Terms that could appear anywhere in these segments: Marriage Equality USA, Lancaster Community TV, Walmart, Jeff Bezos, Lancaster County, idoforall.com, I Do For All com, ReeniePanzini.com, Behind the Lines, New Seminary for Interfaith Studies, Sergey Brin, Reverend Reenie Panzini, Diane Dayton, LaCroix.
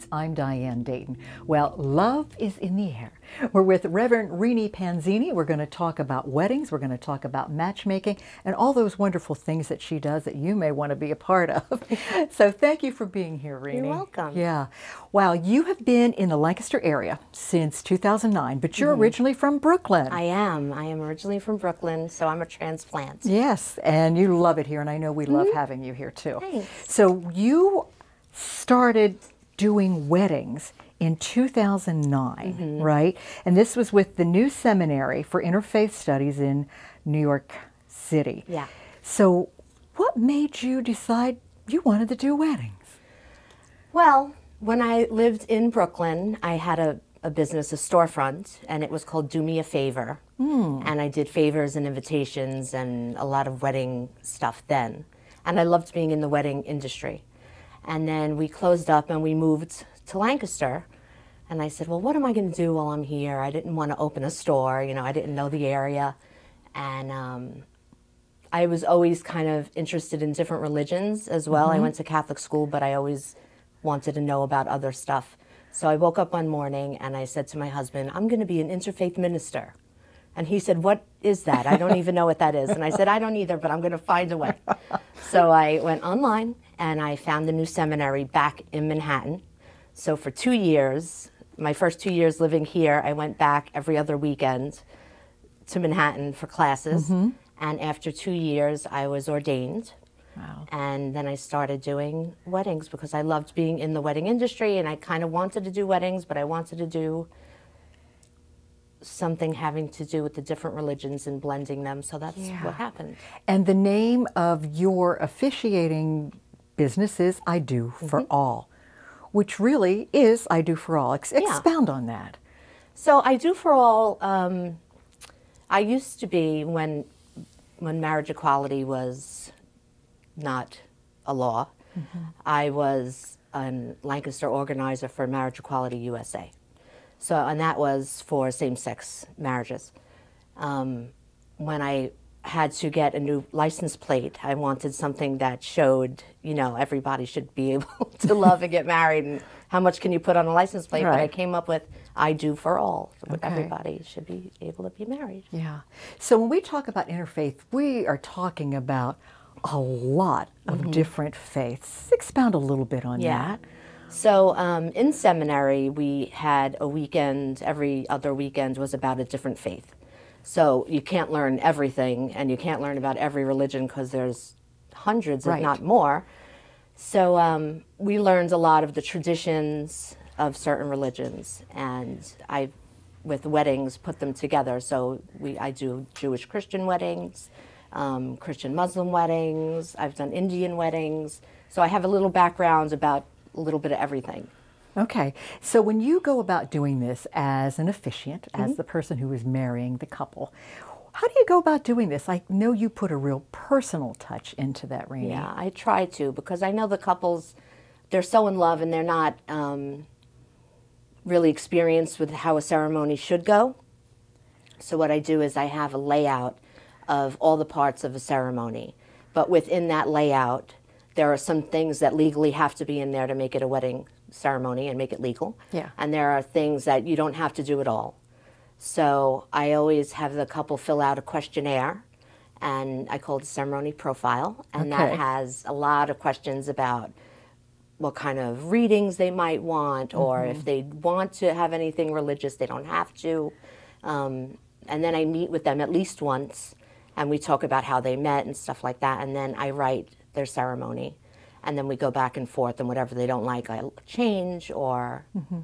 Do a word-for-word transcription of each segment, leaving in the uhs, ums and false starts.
Lines, I'm Diane Dayton. Well, love is in the air. We're with Reverend Reenie Panzini. We're going to talk about weddings, we're going to talk about matchmaking, and all those wonderful things that she does that you may want to be a part of. So thank you for being here, Reenie. You're welcome. Yeah. Wow, you have been in the Lancaster area since two thousand nine, but you're mm. originally from Brooklyn. I am. I am originally from Brooklyn, so I'm a transplant. Yes, and you love it here, and I know we love mm. having you here too. Thanks. So you started doing weddings in two thousand nine, mm-hmm. right? And this was with the New Seminary for Interfaith Studies in New York City. Yeah. So what made you decide you wanted to do weddings? Well, when I lived in Brooklyn, I had a, a business, a storefront, and it was called Do Me a Favor. Mm. And I did favors and invitations and a lot of wedding stuff then. And I loved being in the wedding industry. And then we closed up and we moved to Lancaster. And I said, well, what am I going to do while I'm here? I didn't want to open a store, you know, I didn't know the area. And um, I was always kind of interested in different religions as well. Mm-hmm. I went to Catholic school, but I always wanted to know about other stuff. So I woke up one morning and I said to my husband, I'm going to be an interfaith minister. And he said, what is that? I don't even know what that is. And I said, I don't either, but I'm going to find a way. So I went online and I found the New Seminary back in Manhattan. So for two years, my first two years living here, I went back every other weekend to Manhattan for classes. Mm-hmm. And after two years, I was ordained. Wow. And then I started doing weddings because I loved being in the wedding industry and I kind of wanted to do weddings, but I wanted to do something having to do with the different religions and blending them. So that's yeah. what happened. And the name of your officiating business is I Do For mm-hmm. All, which really is I Do For All. Ex expound yeah. on that. So I Do For All, um, I used to be when, when marriage equality was not a law, mm-hmm. I was a Lancaster organizer for Marriage Equality U S A. So, and that was for same-sex marriages. Um, when I had to get a new license plate, I wanted something that showed, you know, everybody should be able to love and get married, and how much can you put on a license plate? Right. But I came up with I Do For All. So okay. Everybody should be able to be married. Yeah. So when we talk about interfaith, we are talking about a lot of mm-hmm. different faiths. Expound a little bit on yeah. that. So um, in seminary, we had a weekend, every other weekend was about a different faith. So you can't learn everything and you can't learn about every religion because there's hundreds, right. if not more. So um, we learned a lot of the traditions of certain religions, and I, with weddings, put them together. So we, I do Jewish Christian weddings, um, Christian Muslim weddings, I've done Indian weddings. So I have a little background about a little bit of everything. Okay, so when you go about doing this as an officiant, mm-hmm. as the person who is marrying the couple, how do you go about doing this? I know you put a real personal touch into that, Reenie. Yeah, I try to, because I know the couples, they're so in love and they're not um, really experienced with how a ceremony should go. So what I do is I have a layout of all the parts of a ceremony, but within that layout, there are some things that legally have to be in there to make it a wedding ceremony and make it legal. Yeah. And there are things that you don't have to do at all. So I always have the couple fill out a questionnaire, and I call it a ceremony profile. And okay. that has a lot of questions about what kind of readings they might want, or mm-hmm. if they want to have anything religious, they don't have to. Um, and then I meet with them at least once, and we talk about how they met and stuff like that. And then I write their ceremony, and then we go back and forth, and whatever they don't like, I change or, mm-hmm.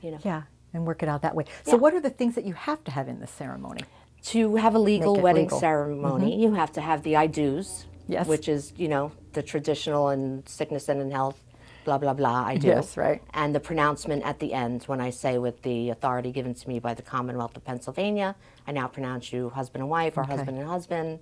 you know. Yeah, and work it out that way. So yeah. what are the things that you have to have in the ceremony? To have a legal wedding legal. ceremony, mm-hmm. you have to have the I do's, yes. which is, you know, the traditional and sickness and in health, blah, blah, blah, I do. Yes, right. And the pronouncement at the end, when I say with the authority given to me by the Commonwealth of Pennsylvania, I now pronounce you husband and wife, or okay. husband and husband.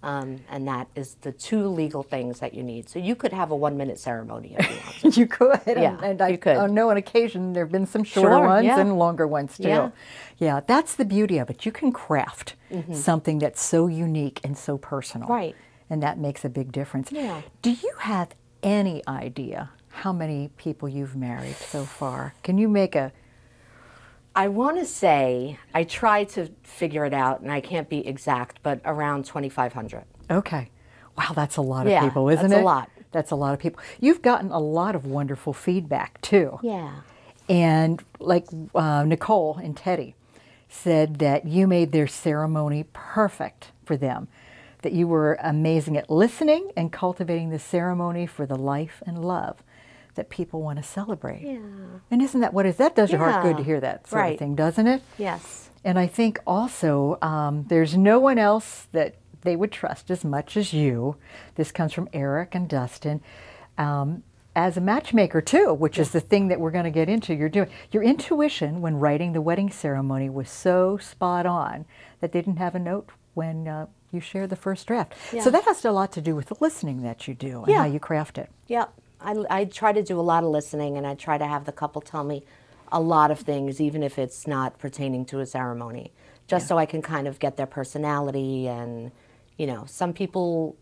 Um, and that is the two legal things that you need. So you could have a one-minute ceremony if you want to. You could. Yeah, and, and I you could. I know on occasion there have been some shorter sure, ones yeah. and longer ones too. Yeah. yeah, that's the beauty of it. You can craft mm-hmm. something that's so unique and so personal. Right. And that makes a big difference. Yeah. Do you have any idea how many people you've married so far. Can you make a... I want to say, I try to figure it out, and I can't be exact, but around twenty-five hundred. Okay. Wow, that's a lot of yeah, people, isn't that's it? that's a lot. That's a lot of people. You've gotten a lot of wonderful feedback, too. Yeah. And like uh, Nicole and Teddy said that you made their ceremony perfect for them, that you were amazing at listening and cultivating the ceremony for the life and love that people want to celebrate. Yeah. And isn't that what it is? That does yeah. your heart good to hear that sort right. of thing, doesn't it? Yes. And I think also um, there's no one else that they would trust as much as you. This comes from Eric and Dustin. Um, as a matchmaker too, which is the thing that we're going to get into, you're doing. Your intuition when writing the wedding ceremony was so spot on that they didn't have a note when uh, you shared the first draft. Yeah. So that has a lot to do with the listening that you do and yeah. how you craft it. Yeah, I, I try to do a lot of listening, and I try to have the couple tell me a lot of things, even if it's not pertaining to a ceremony, just yeah. so I can kind of get their personality. And, you know, some people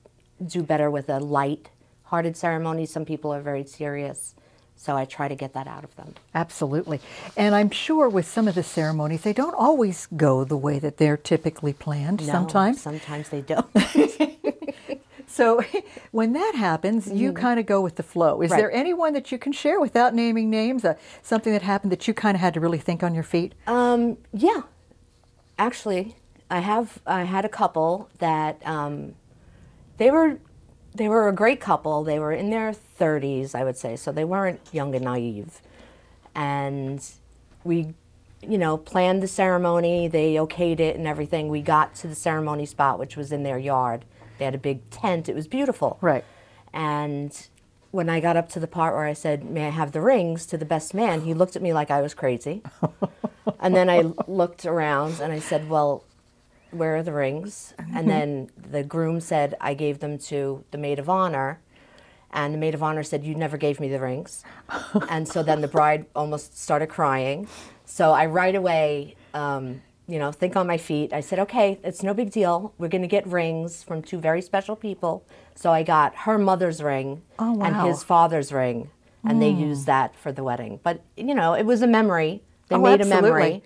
do better with a light hearted ceremony. Some people are very serious, so I try to get that out of them. Absolutely. And I'm sure with some of the ceremonies, they don't always go the way that they're typically planned. No, sometimes. Sometimes they don't. So when that happens, you mm. kind of go with the flow. Is right. there anyone that you can share without naming names, uh, something that happened that you kind of had to really think on your feet? Um, yeah. Actually, I have I had a couple that um, they were... They were a great couple. They were in their thirties, I would say, so they weren't young and naive. And we, you know, planned the ceremony. They okayed it and everything. We got to the ceremony spot, which was in their yard. They had a big tent. It was beautiful. Right. And when I got up to the part where I said, "May I have the rings?" to the best man, he looked at me like I was crazy. And then I looked around and I said, "Well, where are the rings?" And then the groom said, "I gave them to the maid of honor." And the maid of honor said, "You never gave me the rings." And so then the bride almost started crying. So I right away, um, you know, think on my feet. I said, "Okay, it's no big deal. We're going to get rings from two very special people." So I got her mother's ring oh, wow. and his father's ring. And mm. they used that for the wedding. But, you know, it was a memory. They oh, made absolutely. a memory.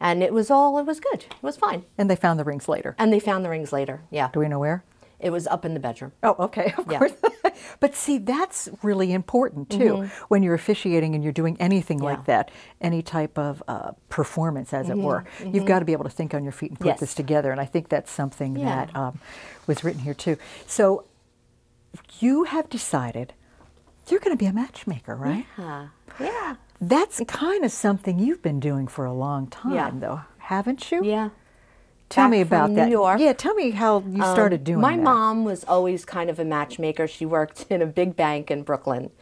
And it was all, it was good. It was fine. And they found the rings later. And they found the rings later, yeah. Do we know where? It was up in the bedroom. Oh, okay, of yeah. course. But see, that's really important, too, mm-hmm. when you're officiating and you're doing anything yeah. like that, any type of uh, performance, as mm-hmm. it were. Mm-hmm. You've got to be able to think on your feet and put yes. this together. And I think that's something yeah. that um, was written here, too. So you have decided you're going to be a matchmaker, right? Yeah, yeah. That's kind of something you've been doing for a long time, yeah. though, haven't you? Yeah. Tell Back me about from that. New York. Yeah, tell me how you um, started doing my that. My mom was always kind of a matchmaker. She worked in a big bank in Brooklyn,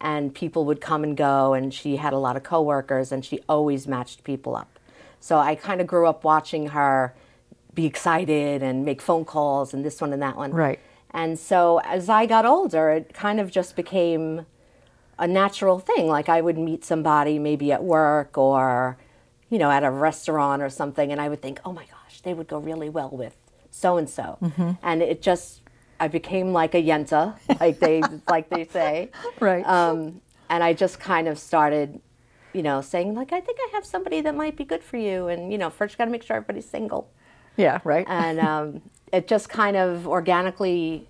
and people would come and go, and she had a lot of coworkers, and she always matched people up. So I kind of grew up watching her be excited and make phone calls and this one and that one. Right. And so as I got older, it kind of just became a natural thing. Like I would meet somebody maybe at work or, you know, at a restaurant or something, and I would think, oh my gosh, they would go really well with so-and-so. Mm-hmm. And it just, I became like a yenta, like they, like they say. Right. Um, and I just kind of started, you know, saying like, I think I have somebody that might be good for you. And, you know, first you got to make sure everybody's single. Yeah, right. And um, it just kind of organically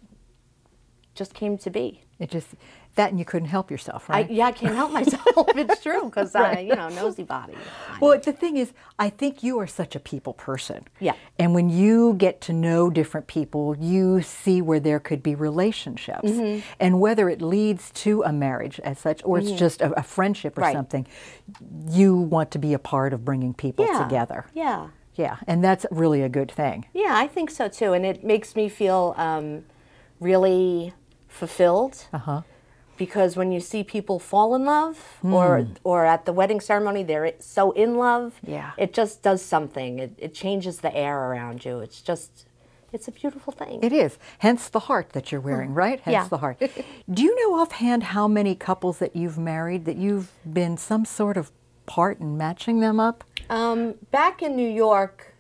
just came to be. It just... That and you couldn't help yourself, right? I, yeah, I can't help myself. It's true, because right. I, you know, nosy body. Well, the thing is, I think you are such a people person. Yeah. And when you get to know different people, you see where there could be relationships. Mm-hmm. And whether it leads to a marriage as such, or mm-hmm. it's just a, a friendship or right. something, you want to be a part of bringing people yeah. together. Yeah. Yeah, and that's really a good thing. Yeah, I think so, too. And it makes me feel um, really fulfilled. Uh-huh. Because when you see people fall in love, mm. or or at the wedding ceremony, they're so in love, yeah. it just does something. It, it changes the air around you. It's just, it's a beautiful thing. It is. Hence the heart that you're wearing, right? Hence yeah. the heart. Do you know offhand how many couples that you've married that you've been some sort of part in matching them up? Um, back in New York,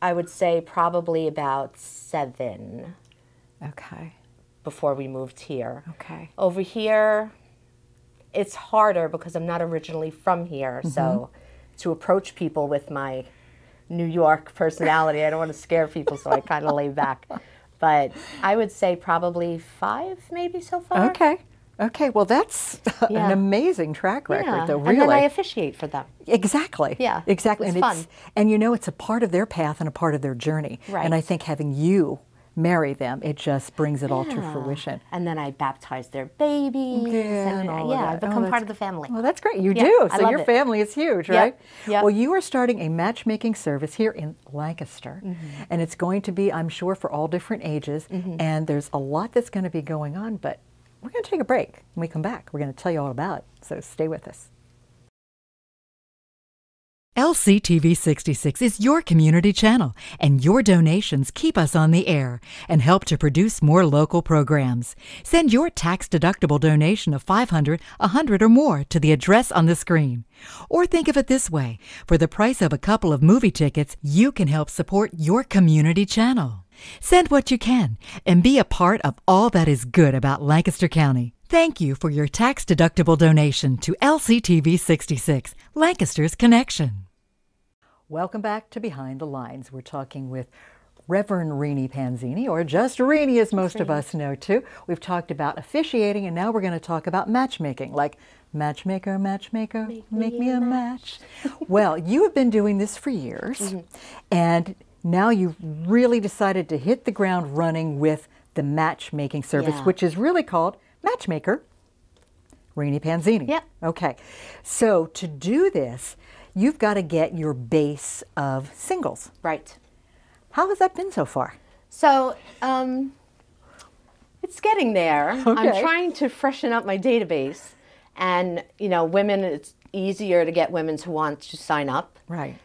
I would say probably about seven. Okay. Before we moved here. Okay. Over here, it's harder because I'm not originally from here. Mm-hmm. So to approach people with my New York personality, I don't want to scare people, so I kind of lay back. But I would say probably five maybe so far. Okay. Okay, well, that's yeah. an amazing track record, yeah. though, really. And then I officiate for them. Exactly. Yeah, exactly. It's and fun. It's, and you know, it's a part of their path and a part of their journey. Right. And I think having you marry them, it just brings it yeah. all to fruition. And then I baptize their babies. Yeah, and, and yeah I become oh, part of the family. Well, that's great. You yeah, do. So your it. family is huge, right? Yep. Yep. Well, you are starting a matchmaking service here in Lancaster. Mm-hmm. And it's going to be, I'm sure, for all different ages. Mm-hmm. And there's a lot that's going to be going on, but we're going to take a break. When we come back, we're going to tell you all about it, so stay with us. L C T V sixty-six is your community channel, and your donations keep us on the air and help to produce more local programs. Send your tax-deductible donation of five hundred dollars, one hundred dollars or more to the address on the screen. Or think of it this way. For the price of a couple of movie tickets, you can help support your community channel. Send what you can and be a part of all that is good about Lancaster County. Thank you for your tax-deductible donation to L C T V sixty-six, Lancaster's Connection. Welcome back to Behind the Lines. We're talking with Reverend Reenie Panzini, or just Reenie as most of us know too. We've talked about officiating, and now we're going to talk about matchmaking, like matchmaker, matchmaker, make, make me, me a match. match. Well, you have been doing this for years, mm-hmm. and now you've really decided to hit the ground running with the matchmaking service, yeah. which is really called Matchmaker Reenie Panzini. Yep. Okay. So to do this, you've got to get your base of singles. Right. How has that been so far? So um, it's getting there. Okay. I'm trying to freshen up my database. And, you know, women, it's easier to get women to want to sign up. Right.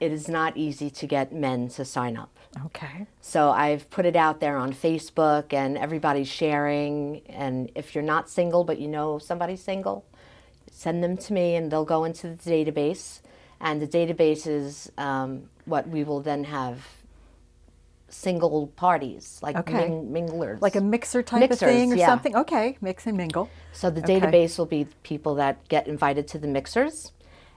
It is not easy to get men to sign up. Okay. So I've put it out there on Facebook, and everybody's sharing. And if you're not single, but you know somebody's single, send them to me, and they'll go into the database. And the database is um, what we will then have single parties, like okay. ming minglers. Like a mixer type Mixers, of thing or yeah. something? Okay, mix and mingle. So the okay. database will be people that get invited to the mixers.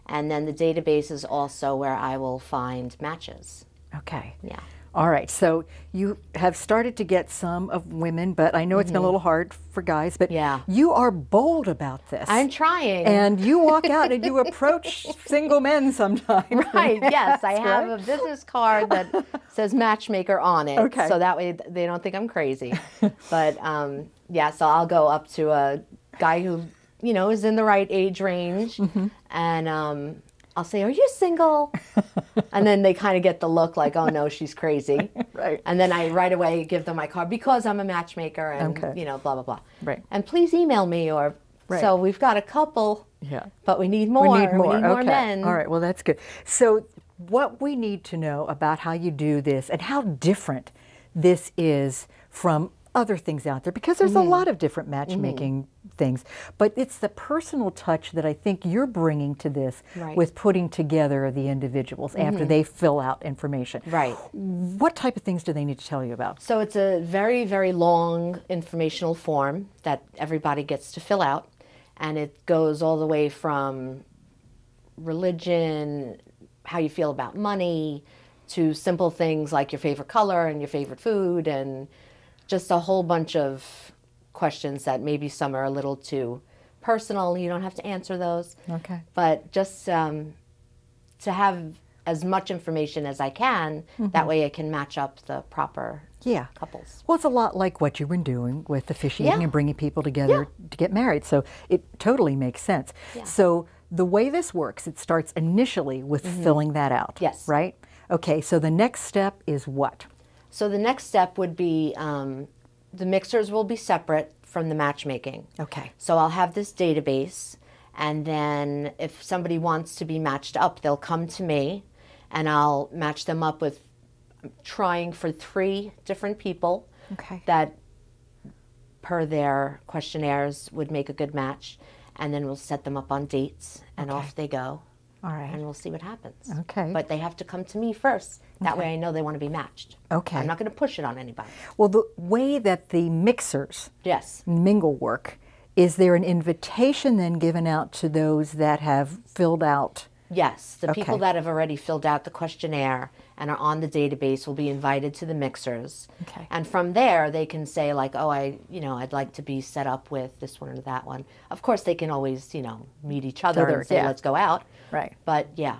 And then the database is also where I will find matches. Okay. Yeah. All right. So you have started to get some of women, but I know it's mm-hmm. been a little hard for guys, but yeah. you are bold about this. I'm trying. And you walk out and you approach single men sometimes. Right. Yes. I have right? a business card that says matchmaker on it. Okay. So that way they don't think I'm crazy. But um, yeah, so I'll go up to a guy who, you know, is in the right age range, mm-hmm. and um, I'll say, "Are you single?" And then they kind of get the look like, "Oh no, she's crazy." Right. And then I right away give them my card because I'm a matchmaker, and okay. you know, blah blah blah. Right. And please email me, or right. so we've got a couple. Yeah. But we need more. We need more. We need okay. more men. All right. Well, that's good. So what we need to know about how you do this and how different this is from other things out there, because there's mm-hmm. a lot of different matchmaking mm-hmm. things, but it's the personal touch that I think you're bringing to this right. with putting together the individuals mm-hmm. after they fill out information. Right. What type of things do they need to tell you about? So it's a very, very long informational form that everybody gets to fill out, and it goes all the way from religion, how you feel about money, to simple things like your favorite color and your favorite food, and just a whole bunch of questions that maybe some are a little too personal. You don't have to answer those. Okay. But just um, to have as much information as I can, mm-hmm. that way I can match up the proper yeah. couples. Well, it's a lot like what you've been doing with officiating yeah. and bringing people together yeah. to get married. So it totally makes sense. Yeah. So the way this works, it starts initially with mm-hmm. filling that out. Yes. Right? Okay. So the next step is what? So the next step would be um, the mixers will be separate from the matchmaking. Okay. So I'll have this database, and then if somebody wants to be matched up, they'll come to me, and I'll match them up with trying for three different people okay. that per their questionnaires would make a good match, and then we'll set them up on dates, and okay. off they go. All right. And we'll see what happens. Okay. But they have to come to me first. That okay. way I know they want to be matched. Okay. I'm not going to push it on anybody. Well, the way that the mixers yes. mingle work Is there an invitation then given out to those that have filled out? Yes, the okay. people that have already filled out the questionnaire and are on the database will be invited to the mixers. Okay. And from there, they can say like, oh, I, you know, I'd like to be set up with this one or that one. Of course, they can always, you know, meet each other Other, and say, yeah. let's go out. Right. But yeah,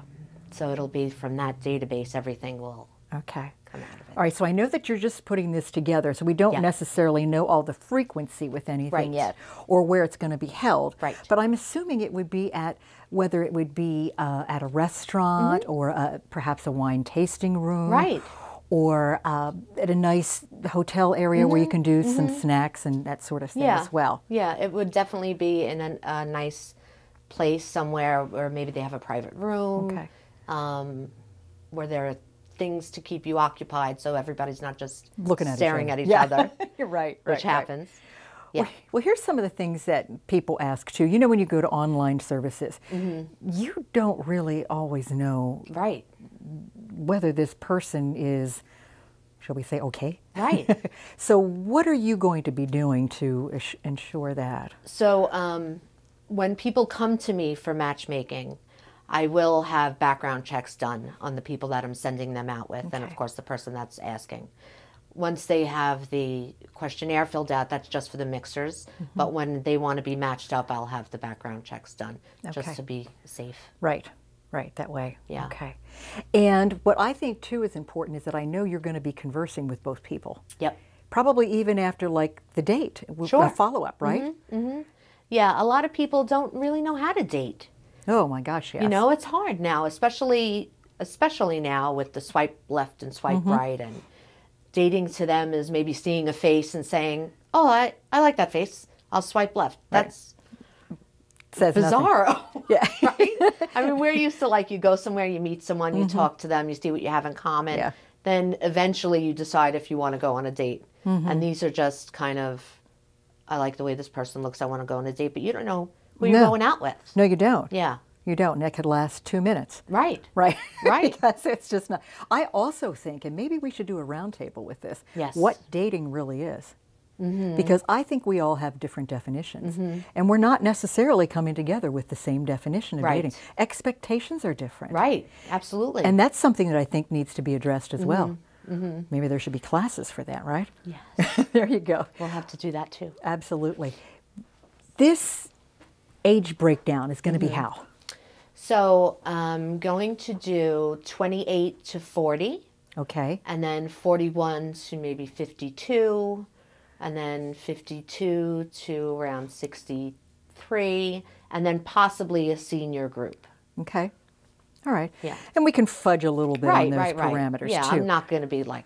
so it'll be from that database, everything will okay. come out of it. All right, so I know that you're just putting this together, so we don't yeah. necessarily know all the frequency with anything right. yet, or where it's going to be held. Right. But I'm assuming it would be at, whether it would be uh, at a restaurant mm-hmm. or uh, perhaps a wine tasting room. Right. Or uh, at a nice hotel area mm-hmm. where you can do mm-hmm. some snacks and that sort of thing yeah. as well. Yeah, it would definitely be in a, a nice place somewhere, or maybe they have a private room okay. um, where there are things to keep you occupied, so everybody's not just looking at staring each at each yeah. other. You're right, right, which happens. Right. Yeah. Well, well, here's some of the things that people ask too. You know, when you go to online services, mm-hmm. you don't really always know right whether this person is, shall we say, okay? Right. So, what are you going to be doing to ensure that? So, um, when people come to me for matchmaking, I will have background checks done on the people that I'm sending them out with, okay. and of course the person that's asking. Once they have the questionnaire filled out, that's just for the mixers, mm-hmm. but when they want to be matched up, I'll have the background checks done, okay. just to be safe. Right, right, that way. Yeah. Okay. And what I think too is important is that I know you're going to be conversing with both people. Yep. Probably even after like the date, sure. a follow-up, right? Mm-hmm, mm-hmm. Yeah, a lot of people don't really know how to date. Oh my gosh, yes. You know, it's hard now, especially especially now with the swipe left and swipe mm-hmm. right, and dating to them is maybe seeing a face and saying, oh, I, I like that face, I'll swipe left. That's right. Says bizarre. Yeah. Right? I mean, we're used to like you go somewhere, you meet someone, mm-hmm. you talk to them, you see what you have in common, yeah. then eventually you decide if you want to go on a date. Mm-hmm. And these are just kind of, I like the way this person looks, I want to go on a date, but you don't know who you're no. going out with. No, you don't. Yeah. You don't. And that could last two minutes. Right. Right. Right. That's, it's just not. I also think, and maybe we should do a roundtable with this, yes. what dating really is. Mm-hmm. Because I think we all have different definitions. Mm-hmm. And we're not necessarily coming together with the same definition of right. dating. Expectations are different. Right. Absolutely. And that's something that I think needs to be addressed as mm-hmm. well. Mm-hmm. Maybe there should be classes for that, right? Yes. There you go. We'll have to do that too. Absolutely. This age breakdown is going to be mm-hmm. how? So I'm going to do twenty-eight to forty. Okay. And then forty-one to maybe fifty-two. And then fifty-two to around sixty-three. And then possibly a senior group. Okay. All right. Yeah. And we can fudge a little bit right, on those right, parameters right. Yeah, too. Yeah, I'm not going to be like,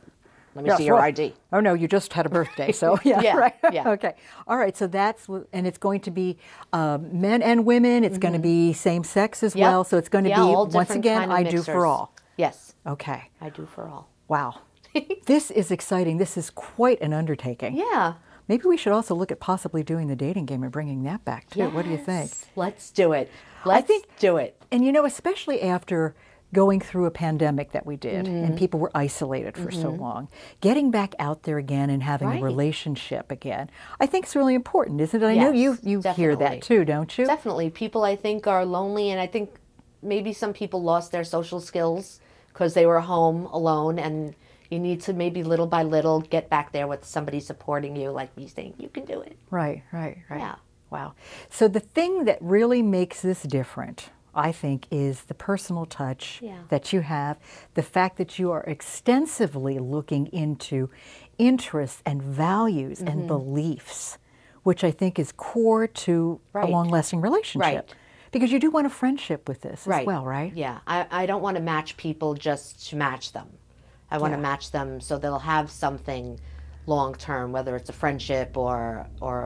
let me yes, see your right. I D. Oh, no, you just had a birthday, so yeah, yeah right. Yeah. Okay. All right, so that's, and it's going to be um, men and women. It's mm-hmm. going to be same sex as yep. well. So it's going to yeah, be, once again, kind of I mixers. Do for all. Yes. Okay. I do for all. Wow. This is exciting. This is quite an undertaking. Yeah. Maybe we should also look at possibly doing the dating game and bringing that back, too. Yes. What do you think? Let's do it. Let's I think, do it. And, you know, especially after going through a pandemic that we did, mm-hmm. and people were isolated for mm-hmm. so long, getting back out there again and having right. a relationship again, I think it's really important, isn't it? I yes, know you, you hear that too, don't you? Definitely. People, I think, are lonely, and I think maybe some people lost their social skills because they were home alone, and you need to maybe little by little get back there with somebody supporting you, like me saying, you can do it. Right, right, right. Yeah. Wow. So the thing that really makes this different, I think, is the personal touch yeah. that you have, the fact that you are extensively looking into interests and values mm-hmm. and beliefs, which I think is core to right. a long-lasting relationship. Right. Because you do want a friendship with this right. as well, right? Yeah. I, I don't want to match people just to match them. I want yeah. to match them so they'll have something long-term, whether it's a friendship or, or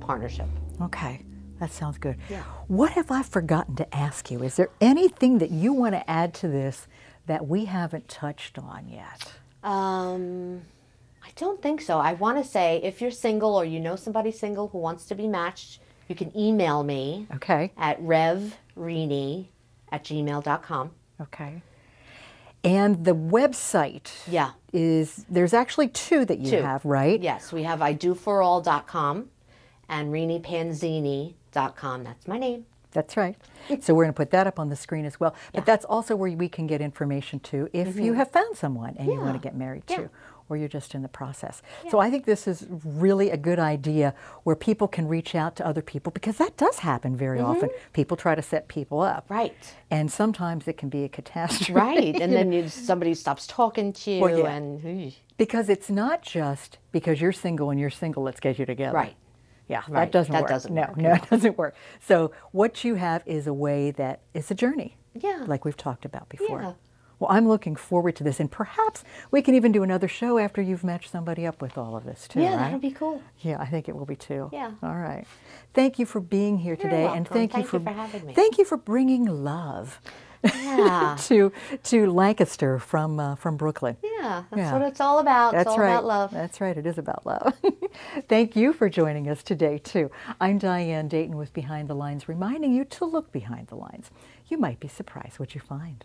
a partnership. Okay. That sounds good. Yeah. What have I forgotten to ask you? Is there anything that you want to add to this that we haven't touched on yet? Um, I don't think so. I want to say if you're single or you know somebody single who wants to be matched, you can email me okay. at rev reenie at gmail dot com. Okay. And the website yeah. is, there's actually two that you two. have, right? Yes. We have i do for all dot com. and Reenie Panzini dot com. That's my name. That's right. So we're going to put that up on the screen as well. But yeah. that's also where we can get information too if mm-hmm. you have found someone and yeah. you want to get married yeah. to, or you're just in the process. Yeah. So I think this is really a good idea where people can reach out to other people, because that does happen very mm-hmm. often. People try to set people up. Right. And sometimes it can be a catastrophe. Right. And then you, somebody stops talking to you. Well, yeah. and eesh. Because it's not just because you're single and you're single, let's get you together. Right. Yeah, right. that doesn't that work. Doesn't no, work. no, it doesn't work. So what you have is a way that it's a journey, yeah. like we've talked about before. Yeah. Well, I'm looking forward to this, and perhaps we can even do another show after you've matched somebody up with all of this too, yeah, right? That'll be cool. Yeah, I think it will be too. Yeah. All right. Thank you for being here You're today, welcome. and thank, thank you, for, you for having me. Thank you for bringing love yeah. to to Lancaster from uh, from Brooklyn. Yeah, that's yeah. what it's all about. That's it's all right. about love. That's right. It is about love. Thank you for joining us today too. I'm Diane Dayton with Behind the Lines, reminding you to look behind the lines. You might be surprised what you find.